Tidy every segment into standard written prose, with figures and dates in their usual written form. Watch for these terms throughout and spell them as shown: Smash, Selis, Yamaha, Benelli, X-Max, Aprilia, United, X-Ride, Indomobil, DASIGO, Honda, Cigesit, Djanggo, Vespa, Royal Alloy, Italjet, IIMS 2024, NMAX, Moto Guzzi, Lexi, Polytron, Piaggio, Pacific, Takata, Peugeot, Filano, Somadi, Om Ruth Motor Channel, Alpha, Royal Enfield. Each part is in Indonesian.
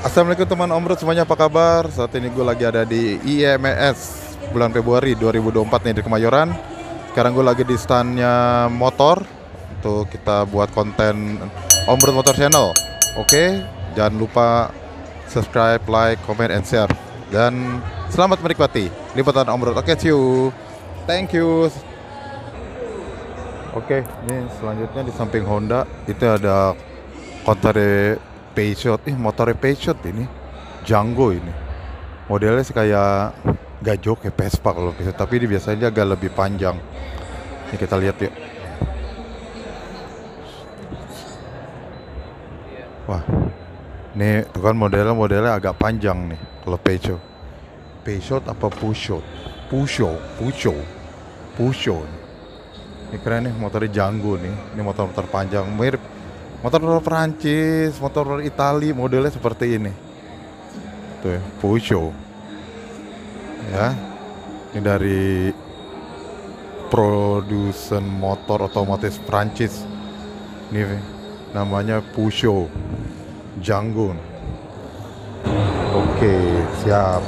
Assalamualaikum teman Om Ruth semuanya, apa kabar? Saat ini gue lagi ada di IIMS bulan Februari 2024 nih di Kemayoran. Sekarang gue lagi di standnya motor untuk kita buat konten Om Ruth Motor Channel. Oke, jangan lupa subscribe, like, comment, and share. Dan selamat menikmati liputan Om Ruth. Oke, see you. Thank you. Oke, ini selanjutnya di samping Honda itu ada konter Peugeot, motornya Peugeot ini, Djanggo ini. Modelnya sih kayak gajok, kayak Vespa kalau gitu, tapi dia biasanya agak lebih panjang. Ini kita lihat yuk. Wah, ini tuh kan modelnya agak panjang nih kalau Peugeot. Peugeot apa Peugeot? Peugeot. Ini keren nih motornya Djanggo nih. Ini motor-motor panjang, mirip motor Perancis, motor Itali, modelnya seperti ini. Tuh, Peugeot. Ya. Ini dari produsen motor otomotif Perancis. Ini namanya Peugeot Djanggo. Oke, siap.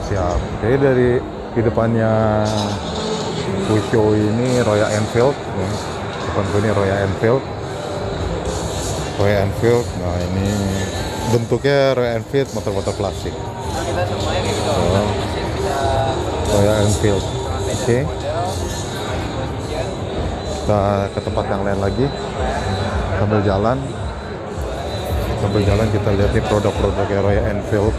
Jadi dari di depannya Peugeot ini Royal Enfield. Ini Royal Enfield. Royal Enfield, nah ini bentuknya Royal Enfield, motor-motor klasik. Royal Enfield, oke. Kita ke tempat yang lain lagi. Sambil jalan kita lihat nih produk-produknya Royal Enfield.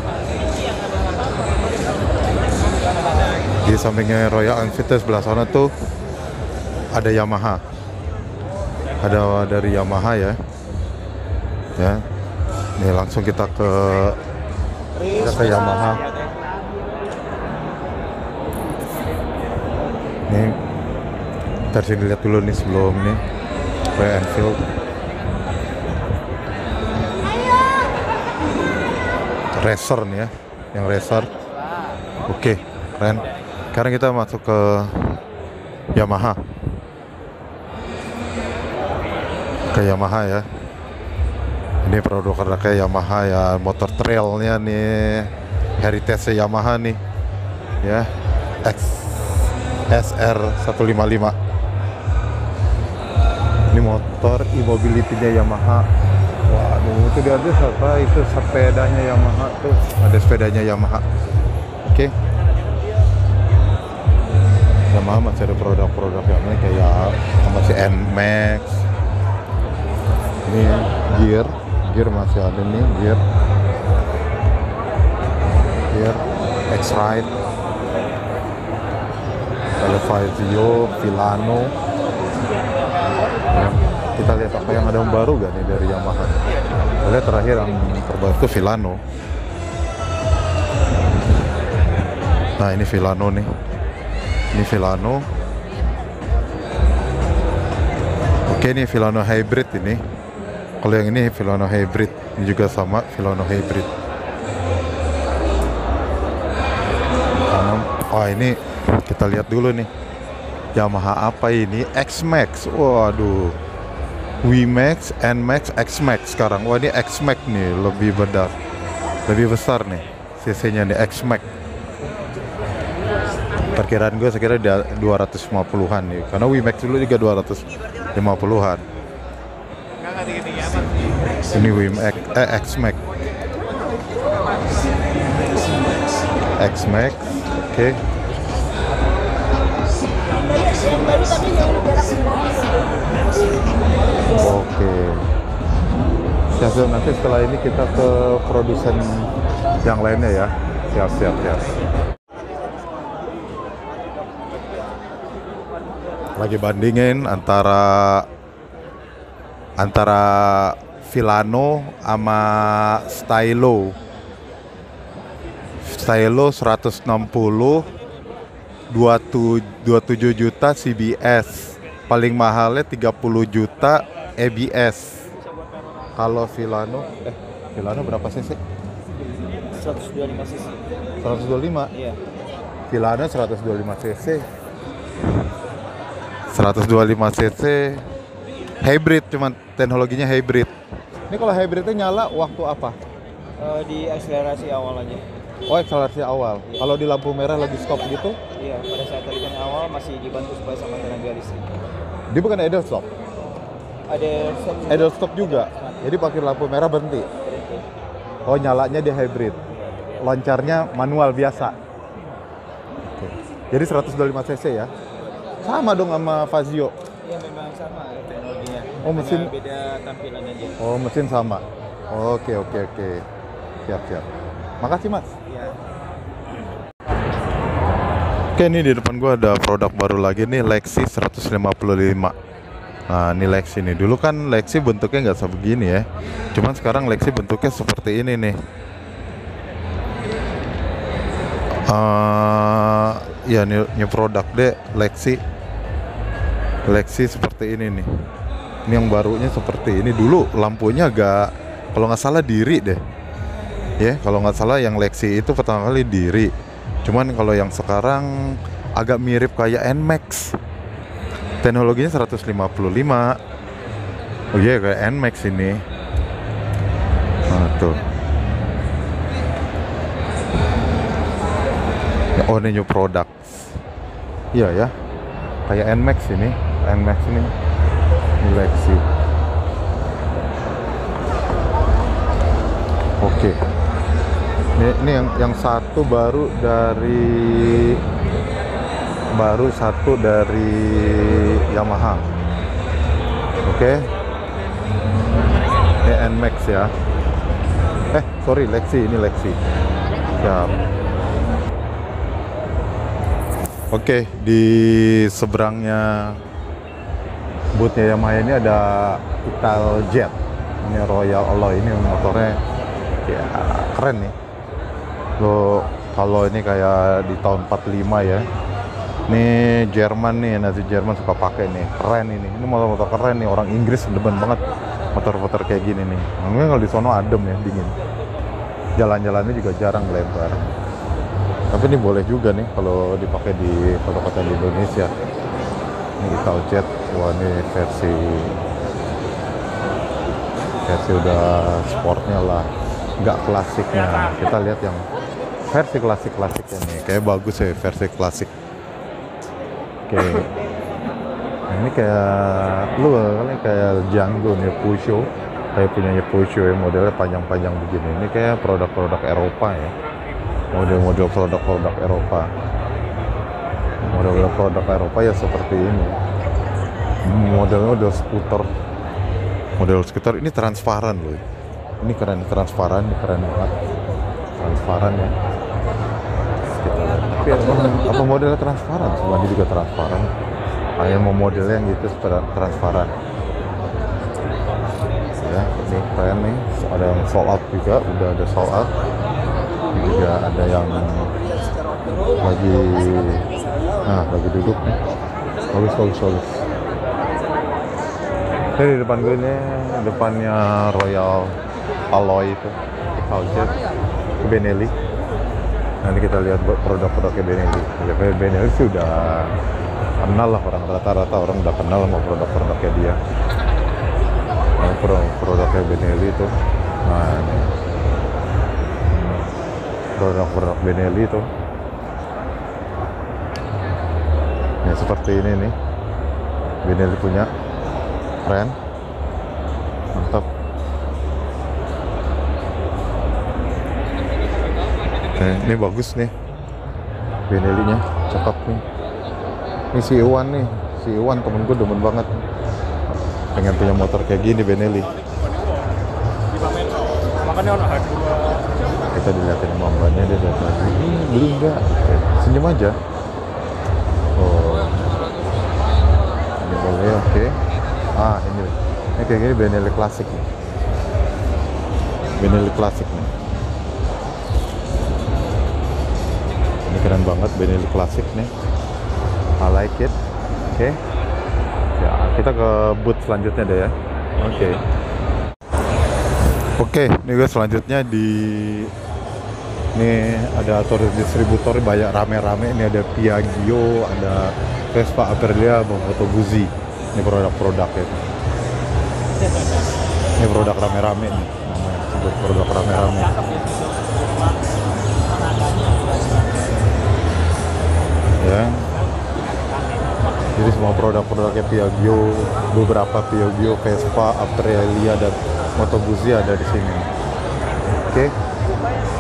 Di sampingnya Royal Enfield sebelah sana tuh ada Yamaha. Ada dari Yamaha ya. Ya, ini langsung kita ke Yamaha. Nih, ntar sini lihat dulu nih sebelum nih Royal Enfield. Racer nih ya, yang racer. Oke, keren. Sekarang kita masuk ke Yamaha. Ke Yamaha ya. Ini produk-produknya Yamaha ya, motor trailnya nih, heritage Yamaha nih, ya XSR 155. Ini motor e-mobility-nya Yamaha. Waduh, itu dia apa? Itu sepedanya Yamaha tuh, ada sepedanya Yamaha. Oke. Yamaha masih ada produk-produk yang lain kayak masih NMAX. Ini gear masih ada nih, gear X-Ride, ada Peugeot, Filano. Nah, kita lihat apa yang ada yang baru gak nih dari Yamaha. Lihat terakhir yang terbaru itu Filano. Nah ini Filano nih, oke nih Filano hybrid ini. Kalau yang ini Filano hybrid, ini juga sama Filano hybrid. Oh ini kita lihat dulu nih Yamaha apa ini, X-Max. Waduh, WiMAX, NMAX, X-Max sekarang. Wah ini X-Max nih lebih besar nih cc-nya nih X-Max. Perkiraan gue sekiranya 250-an nih, karena WiMAX dulu juga 250-an. Ini X-Max, oke. Oke. Siap-siap, nanti setelah ini kita ke produsen yang lainnya ya. Siap. Lagi bandingin antara Filano sama Stylo 160 27 juta CBS, paling mahalnya 30 juta ABS. Kalau Filano berapa cc? 125 cc. 125? Iya. Filano 125 cc. 125 cc hybrid, cuman teknologinya hybrid. Ini kalau hybridnya nyala waktu apa? Di akselerasi awal aja. Oh, akselerasi awal. Iya. Kalau di lampu merah lagi stop gitu? Iya, pada saat tarikan awal masih dibantu supaya sama tenaga listrik. Dia bukan idle stop? Ada stop juga. Idle stop juga? Jadi pakai lampu merah berhenti? Berhenti. Oh, nyalanya dia hybrid? Loncarnya manual biasa? Oke. Jadi 125 cc ya? Sama dong sama Fazio? Iya, memang sama teknologinya. Oh, mesin? Beda tampilan aja. Oh, mesin sama? Oke. Siap. Makasih, Mas. Iya. Oke, ini di depan gua ada produk baru lagi nih, Lexi 155. Nah, ini Lexi nih. Dulu kan Lexi bentuknya nggak sebegini ya. Cuman sekarang Lexi bentuknya seperti ini nih. Ya, new product deh, Lexi seperti ini nih. Ini yang barunya seperti ini. Dulu lampunya agak, kalau nggak salah diri deh. Ya, kalau nggak salah yang Lexi itu pertama kali diri. Cuman kalau yang sekarang agak mirip kayak NMAX. Teknologinya 155. Oh iya, kayak NMAX ini. Nah, tuh. Oh, ini new products. Iya ya. Kayak NMAX ini. Lexi. Oke. Ini yang satu baru satu dari Yamaha. Oke. Ini NMAX ya. Sorry, ini Lexi. Siap. Oke, di seberangnya bootnya Yamaha ini ada Italjet. Ini Royal Alloy, ini motornya ya keren nih. Loh, kalau ini kayak di tahun 45 ya. Ini Jerman nih, nanti Jerman suka pakai nih. Keren ini. Ini motor-motor keren nih, orang Inggris demen banget motor-motor kayak gini nih. Mungkin kalau di sono adem ya, dingin. Jalan-jalannya juga jarang lebar. Tapi ini boleh juga nih kalau dipakai di kota-kota di Indonesia. Ini Italjet, wah ini versi udah sportnya lah, nggak klasiknya. Kita lihat yang versi klasik-klasiknya nih, kayak bagus ya versi klasik. Oke, nah, ini kayak lu kali kayak Djanggo nih, Peugeot, kayak punyanya Peugeot ya, modelnya panjang-panjang begini. Ini kayak produk-produk Eropa ya, model-model produk-produk Eropa. Model produk Eropa ya seperti ini. Modelnya udah skuter. Model skuter ini transparan loh. Ini keren, transparan, keren banget. Transparan ya. Tapi apa modelnya transparan? Somadi juga transparan. Kayak mau modelnya yang gitu transparan. Ya, ini keren nih. Ada yang sold out juga, udah ada sold out. Juga ada yang lagi duduk nih, bagus. Ini di depan gue ini, depannya Royal Alloy itu, Italjet, ke Benelli. Nanti kita lihat produk-produknya Benelli. Benelli sih udah kenal lah, orang rata-rata orang udah kenal sama produk-produknya dia. Nah, produknya Benelli itu, nah ini produk-produk Benelli itu. Ya, seperti ini nih, Benelli punya, keren, mantap. Nah, ini bagus nih, Benellinya, cakep nih. Ini si Iwan nih, temen gue demen banget, pengen punya motor kayak gini Benelli. Kita dilihatin mamanya, dia datang, ini beli nggak? Senyum aja. Oke. Ah, ini kayak gini Benelli klasik nih. Ini keren banget Benelli klasik nih. I like it. Oke. Ya, kita ke booth selanjutnya deh ya. Oke, ini guys selanjutnya di ini ada otoris distributor banyak rame-rame. Ini ada Piaggio, ada Vespa, Aprilia, Moto Guzzi. Ini produk-produknya. Ini produk rame-rame nih. untuk produk rame-rame. Ya. Jadi semua produk-produknya Piaggio, beberapa Piaggio, Vespa, Aprilia dan Moto Guzzi ada di sini. Oke.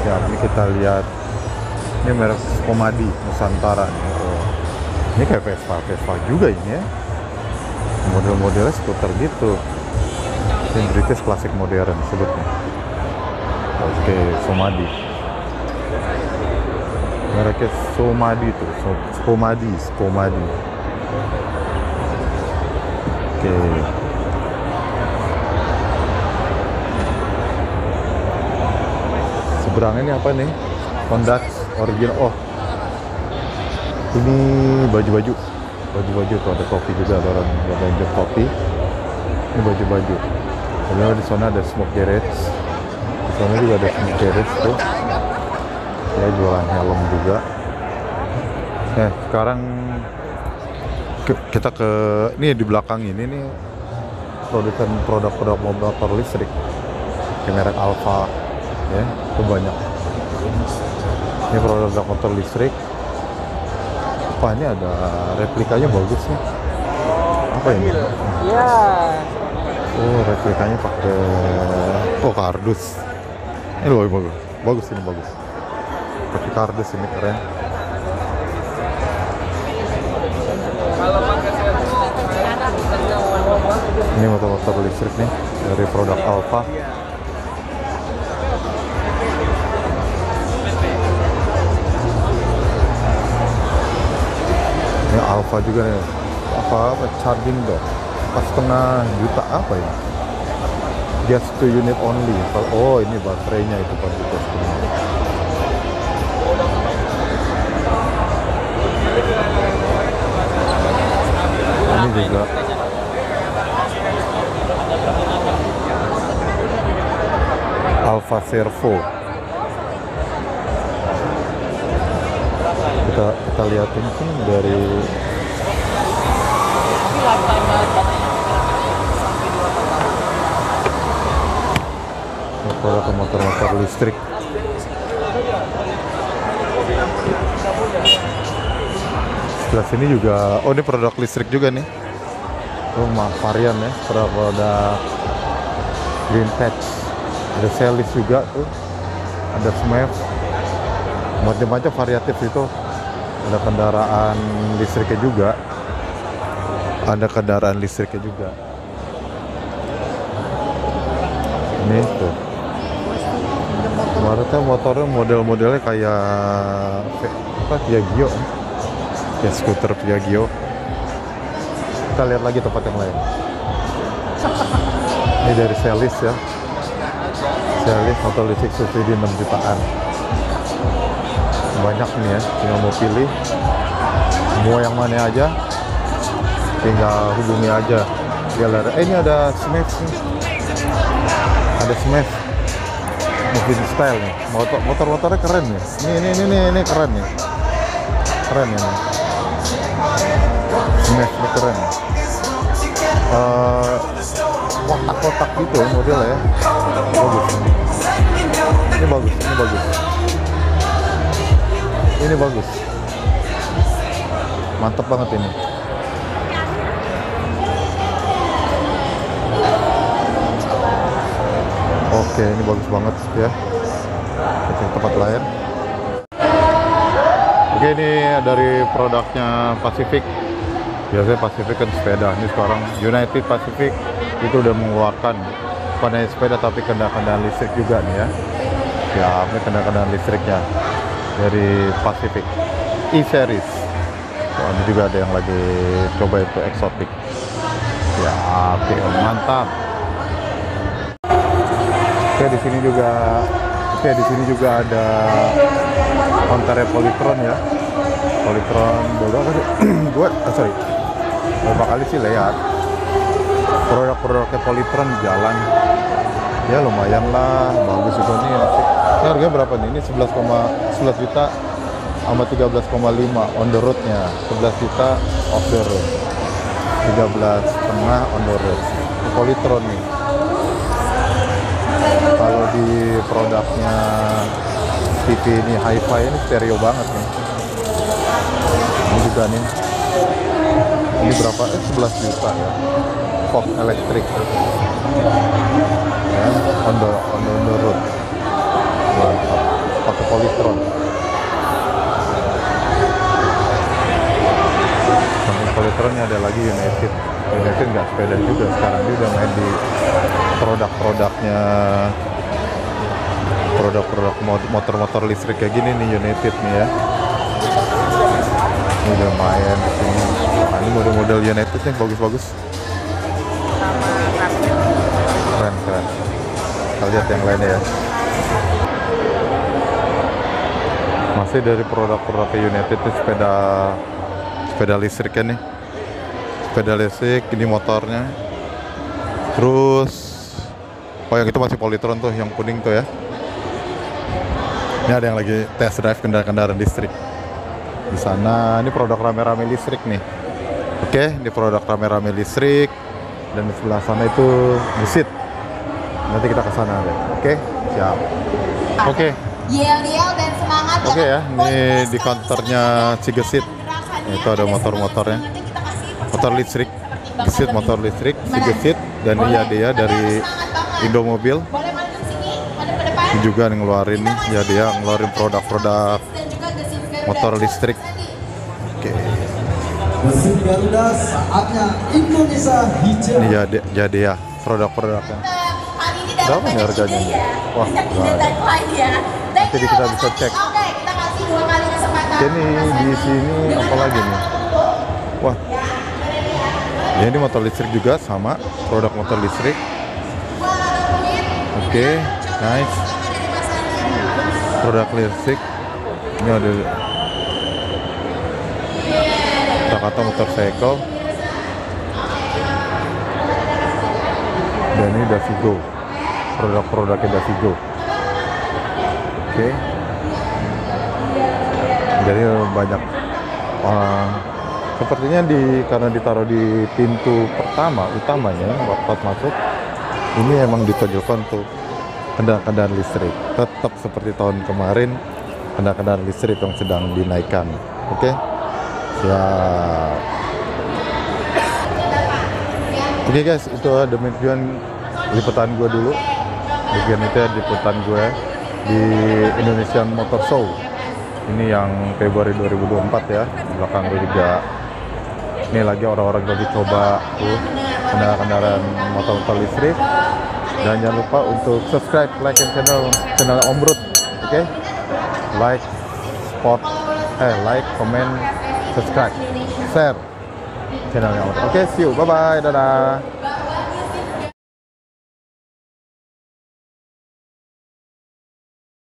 Ya, ini kita lihat ini merek Somadi Nusantara nih. Oh. Ini kayak Vespa juga ini ya. Model-modelnya skuter gitu. Ini British Classic Modern sebutnya. Oke, Somadi. Mereknya Somadi tuh, Somadi. Oke. Seberangnya ini apa nih? Honda original. Oh. Ini baju-baju tuh ada kopi juga, ada orang belanja kopi. Ini baju-baju. Kemudian di sana ada smoke garage. Di sana juga ada smoke garage tuh. Ya, jualan helm juga. Nah, sekarang kita ke ini di belakang ini nih produsen produk-produk motor listrik kayak merek Alpha ya, itu banyak. Ini produk motor listrik. Apa ini ada replikanya bagus nih. Apa ini? Ya. Oh, replikanya pakai kardus. Ini loh bagus. Bagus ini bagus. Pakai kardus ini keren. Ini motor-motor listrik nih dari produk Alpha. Ini Alpha juga nih. Apa charging dong? 4,5 juta apa ya? Just 2 unit only. Oh ini baterainya itu pas di test. Ini juga. Alpha Servo. Kita lihatin sih dari motor-motor listrik. Setelah sini juga, oh ini produk listrik juga nih. Rumah varian ya, produk vintage. Ada Selis juga tuh, ada Smash, macam-macam variatif itu. Ada kendaraan listriknya juga, Ini tuh, kemarin motornya model-modelnya kayak Piaggio, kayak skuter Piaggio. Kita lihat lagi tempat yang lain. Ini dari Selis ya. Selis motor listrik subsidi 6 jutaan. Banyak nih ya, tinggal mau pilih mau yang mana aja, tinggal hubungi aja galeri. Ini ada Smash nih. Moving style nih, motor-motornya keren nih. Ini keren nih. Smash nih keren. Kotak-kotak gitu modelnya ya. Bagus. Ini bagus. Mantep banget ini. Oke, ini bagus banget ya. Kita tempat lain. Oke, ini dari produknya Pacific. Biasanya Pacific kan sepeda. Ini sekarang United Pacific itu udah mengeluarkan bukan hanya sepeda tapi kendaraan listrik juga nih ya. Ya, ini kendaraan listriknya dari Pacific E-Series. Oh, ini juga ada yang lagi coba itu eksotik. Ya, oke, mantap. Oke, di sini juga ada konter Polytron ya. Polytron berapa kali sih lihat produk-produknya Polytron jalan ya, lumayan lah, bagus juga nih. Ini harganya berapa nih? Ini 11 juta sama 13,5 on the road-nya. 11 juta off the road, 13,5 on the road Polytron nih. Kalau di produknya TV ini hi-fi, ini stereo banget nih. Ini juga nih, ini berapa? 11 juta ya, Fox elektrik ya, on the road, pakai Polytron. Sampai Polytronnya ada lagi United nggak sepeda juga, sekarang dia udah main di produk-produknya, produk-produk motor-motor listrik kayak gini nih United nih ya. Ini udah main disini. Nah, ini model-model United yang bagus-bagus, keren-keren. Kita lihat yang lainnya ya, masih dari produk-produk United nih, sepeda listriknya nih, sepeda listrik ini motornya. Terus oh yang itu masih Polytron tuh, yang kuning tuh ya. Ini ada yang lagi test drive kendaraan-kendaraan listrik di sana. Ini produk rame-rame listrik nih. Oke, ini produk rame-rame listrik, dan di sebelah sana itu busit. Nanti kita ke sana deh. Oke, siap. Oke. Yel-yel dan semangat. Oke ya, ini di counternya Cigesit. Itu ada motor-motornya. Motor listrik, Cigesit motor listrik, Cigesit, dan ini dia dari Indomobil. Juga ngeluarin nih, ya dia ngeluarin produk-produk motor listrik. Oke. Ini jadi ya produk-produknya. Berapa nih harganya? Wah, nanti kita bisa cek. Ini di sini apa lagi nih? Wah. Ya ini motor listrik juga, sama produk motor listrik. Oke, nice. Produk listrik ini ada Takata motorcycle, dan ini DASIGO, produk-produknya DASIGO. Oke, jadi banyak sepertinya karena ditaruh di pintu utamanya waktu masuk, ini emang ditonjolkan tuh kendaraan-kendaraan listrik, tetap seperti tahun kemarin, kendaraan-kendaraan listrik yang sedang dinaikkan. Oke, siap. Oke guys, itu demikian liputan gue dulu. Demikian itu liputan gue di Indonesian Motor Show. Ini yang Februari 2024 ya. Di belakang gue juga. Ini lagi orang-orang lagi coba tuh kendaraan-kendaraan motor-motor listrik. Dan jangan lupa untuk subscribe, like, and channel Om Ruth. Oke, like, comment, subscribe, share channelnya Om Ruth. Oke, see you, bye bye, dadah.